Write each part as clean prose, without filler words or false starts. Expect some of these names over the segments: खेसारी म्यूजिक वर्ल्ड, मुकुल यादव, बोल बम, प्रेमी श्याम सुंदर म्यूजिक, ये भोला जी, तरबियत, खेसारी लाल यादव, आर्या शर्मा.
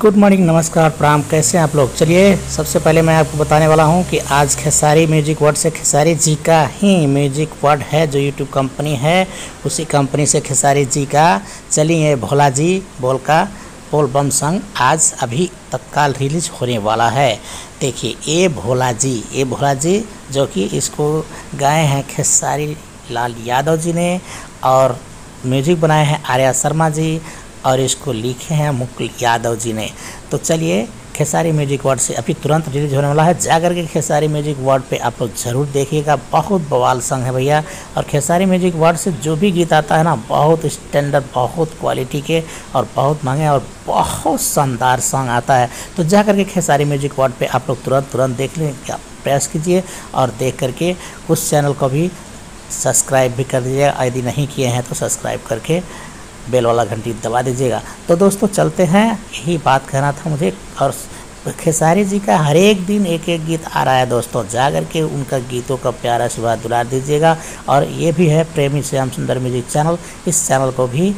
Good morning, नमस्कार, प्रणाम। कैसे हैं आप लोग। चलिए सबसे पहले मैं आपको बताने वाला हूं कि आज खेसारी म्यूजिक वर्ल्ड से खेसारी जी का ही म्यूजिक वर्ल्ड है, जो यूट्यूब कंपनी है उसी कंपनी से खेसारी जी का चलिए भोला जी बोल का बोल बम संग आज अभी तत्काल रिलीज होने वाला है। देखिए ये भोला जी जो कि इसको गाए हैं खेसारी लाल यादव जी ने और म्यूजिक बनाए हैं आर्या शर्मा जी और इसको लिखे हैं मुकुल यादव जी ने। तो चलिए खेसारी म्यूजिक वर्ल्ड से अभी तुरंत रिलीज होने वाला है, जा कर के खेसारी म्यूजिक वर्ल्ड पे आप लोग ज़रूर देखिएगा। बहुत बवाल संग है भैया, और खेसारी म्यूजिक वर्ल्ड से जो भी गीत आता है ना, बहुत स्टैंडर्ड, बहुत क्वालिटी के और बहुत महंगे और बहुत शानदार संग आता है। तो जा कर के खेसारी म्यूजिक वर्ल्ड पर आप लोग तुरंत देख लें, प्रयास कीजिए और देख करके उस चैनल को भी सब्सक्राइब भी कर दीजिएगा, यदि नहीं किए हैं तो सब्सक्राइब करके बेल वाला घंटी दबा दीजिएगा। तो दोस्तों चलते हैं, यही बात कहना था मुझे। और खेसारी जी का हर एक दिन एक गीत आ रहा है दोस्तों, जा कर के उनका गीतों का प्यारा सुबह दुलार दीजिएगा। और ये भी है प्रेमी श्याम सुंदर म्यूजिक चैनल, इस चैनल को भी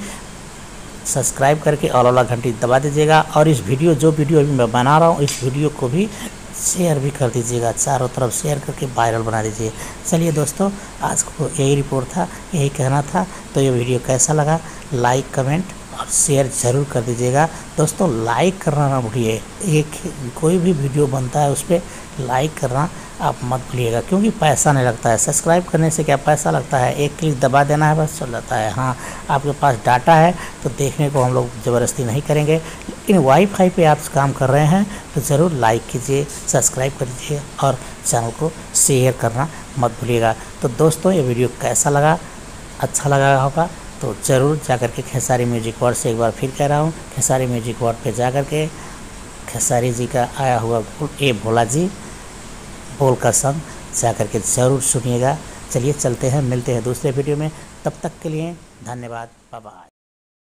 सब्सक्राइब करके ऑल वाला घंटी दबा दीजिएगा। और इस वीडियो जो वीडियो अभी मैं बना रहा हूँ, इस वीडियो को भी शेयर भी कर दीजिएगा, चारों तरफ शेयर करके वायरल बना दीजिए। चलिए दोस्तों आज को यही रिपोर्ट था, यही कहना था। तो ये वीडियो कैसा लगा, लाइक कमेंट और शेयर ज़रूर कर दीजिएगा। दोस्तों लाइक करना ना भूलिए, एक कोई भी वीडियो बनता है उस पर लाइक करना आप मत भूलिएगा, क्योंकि पैसा नहीं लगता है। सब्सक्राइब करने से क्या पैसा लगता है, एक क्लिक दबा देना है बस, चल जाता है। हाँ, आपके पास डाटा है तो देखने को हम लोग ज़बरदस्ती नहीं करेंगे, लेकिन वाईफाई पे आप काम कर रहे हैं तो ज़रूर लाइक कीजिए, सब्सक्राइब कर दीजिए और चैनल को शेयर करना मत भूलिएगा। तो दोस्तों ये वीडियो कैसा लगा, अच्छा लगा होगा तो ज़रूर जा कर के खेसारी म्यूजिक वर्ल्ड से एक बार फिर कह रहा हूँ, खेसारी म्यूजिक वर्ल्ड पे जा कर के खेसारी जी का आया हुआ ए भोला जी बोल का संग जा कर के ज़रूर सुनिएगा। चलिए चलते हैं, मिलते हैं दूसरे वीडियो में, तब तक के लिए धन्यवाद, बाय बाय।